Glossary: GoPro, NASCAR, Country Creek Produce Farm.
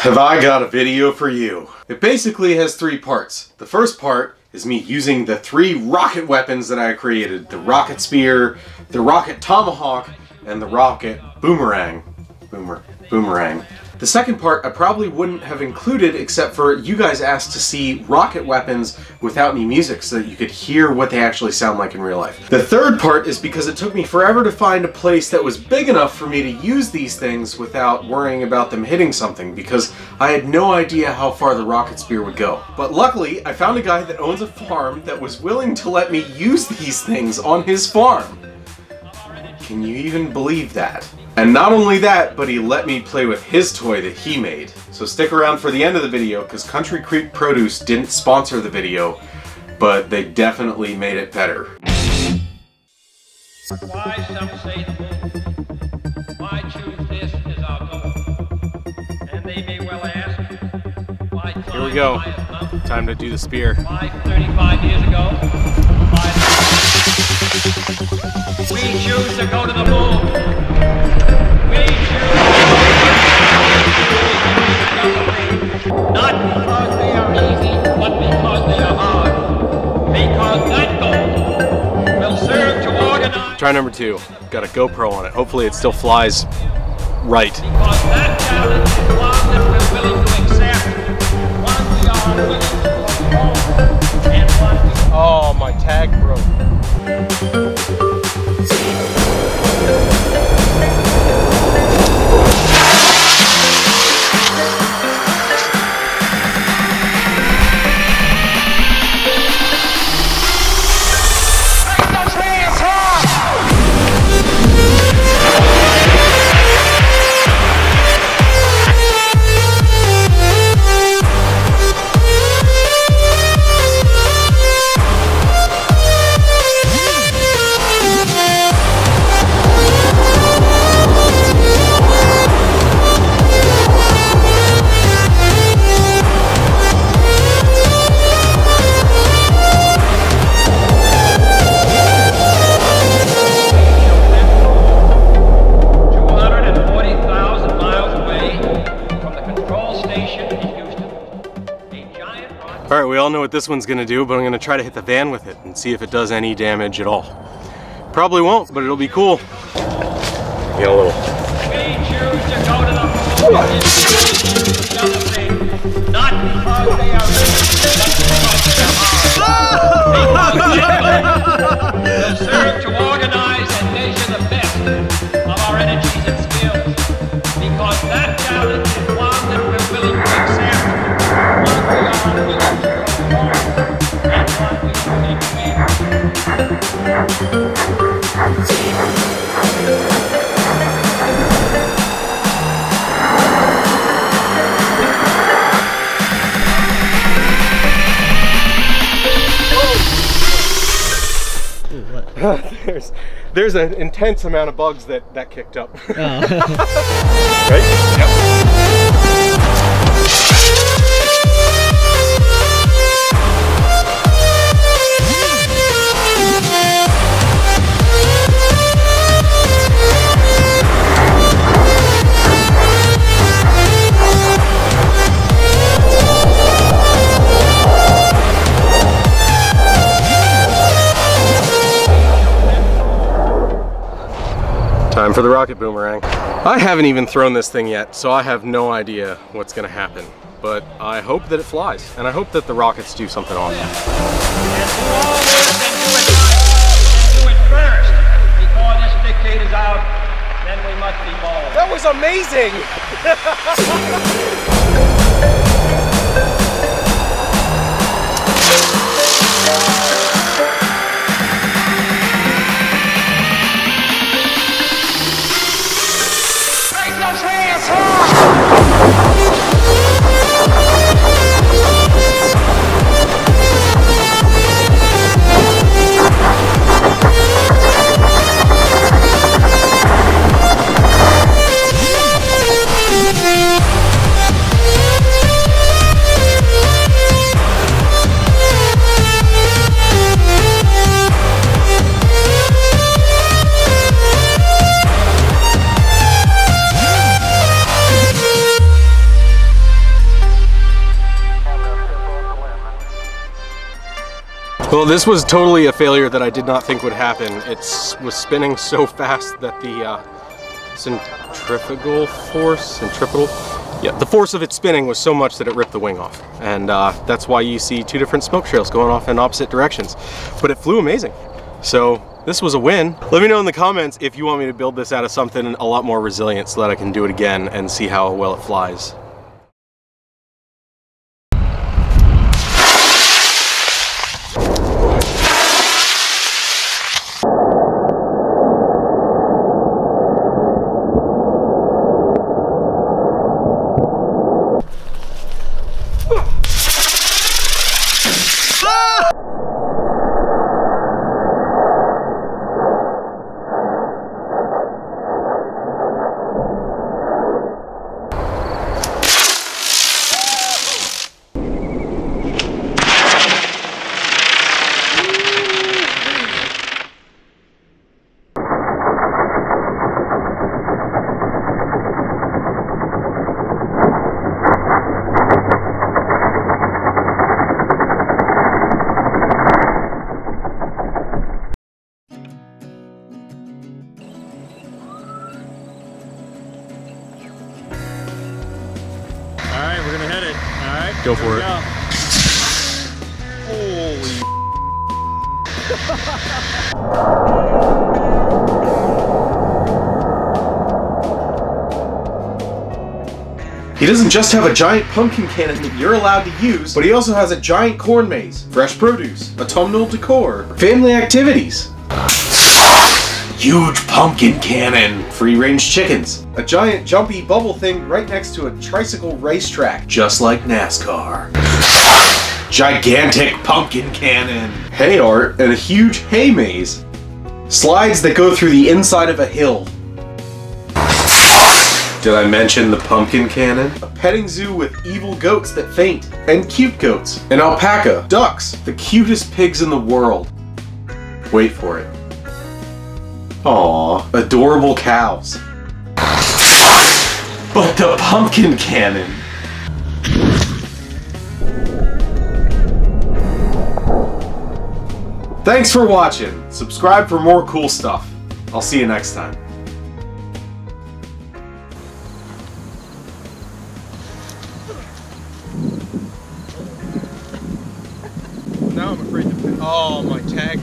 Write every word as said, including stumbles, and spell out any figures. Have I got a video for you. It basically has three parts. The first part is me using the three rocket weapons that I created. The rocket spear, the rocket tomahawk, and the rocket boomerang. Boomer, boomerang. The second part I probably wouldn't have included except for you guys asked to see rocket weapons without any music so that you could hear what they actually sound like in real life. The third part is because it took me forever to find a place that was big enough for me to use these things without worrying about them hitting something, because I had no idea how far the rocket spear would go. But luckily, I found a guy that owns a farm that was willing to let me use these things on his farm. Can you even believe that? And not only that, but he let me play with his toy that he made. So stick around for the end of the video, because Country Creek Produce didn't sponsor the video, but they definitely made it better. Why some say that, why choose this as our goal? And they may well ask, why time? Here we go. Time to do the spear. Why thirty-five years ago? Why? We choose to go to the moon. Not because they are easy, but because they are hard. Because that goal will serve to organize. Try number two. Got a GoPro on it. Hopefully it still flies right. Because that challenge is one that we're willing to accept. One we are willing to perform. And one we... Oh, my tag broke. Alright, we all know what this one's gonna do, but I'm gonna try to hit the van with it and see if it does any damage at all. Probably won't, but it'll be cool. Get a little. We choose to go to the moon. Not because they are rich, but because they are hard. They'll serve to organize and measure the best of our energies and skills. Because that challenge is one that we're willing to accept. there's there's an intense amount of bugs that that kicked up. Oh. Right? Yep. Time for the rocket boomerang. I haven't even thrown this thing yet, so I have no idea what's gonna happen. But I hope that it flies, and I hope that the rockets do something on it. And do all this and do it right, and do it first. Before this dictate is out, then we must be bold. That was amazing! Well, this was totally a failure that I did not think would happen. It was spinning so fast that the uh, centrifugal force, centripetal, yeah, the force of its spinning was so much that it ripped the wing off. And uh, that's why you see two different smoke trails going off in opposite directions. But it flew amazing. So this was a win. Let me know in the comments if you want me to build this out of something a lot more resilient so that I can do it again and see how well it flies. Go for it. He doesn't just have a giant pumpkin cannon that you're allowed to use, but he also has a giant corn maze, fresh produce, autumnal decor, family activities, huge pumpkin cannon, free-range chickens, a giant jumpy bubble thing right next to a tricycle racetrack, just like NASCAR. Gigantic pumpkin cannon, hay art, and a huge hay maze. Slides that go through the inside of a hill. Did I mention the pumpkin cannon? A petting zoo with evil goats that faint, and cute goats, an alpaca, ducks, the cutest pigs in the world. Wait for it. Aww, adorable cows. But the pumpkin cannon! Thanks for watching. Subscribe for more cool stuff. I'll see you next time. Now I'm afraid to... Oh, my tag.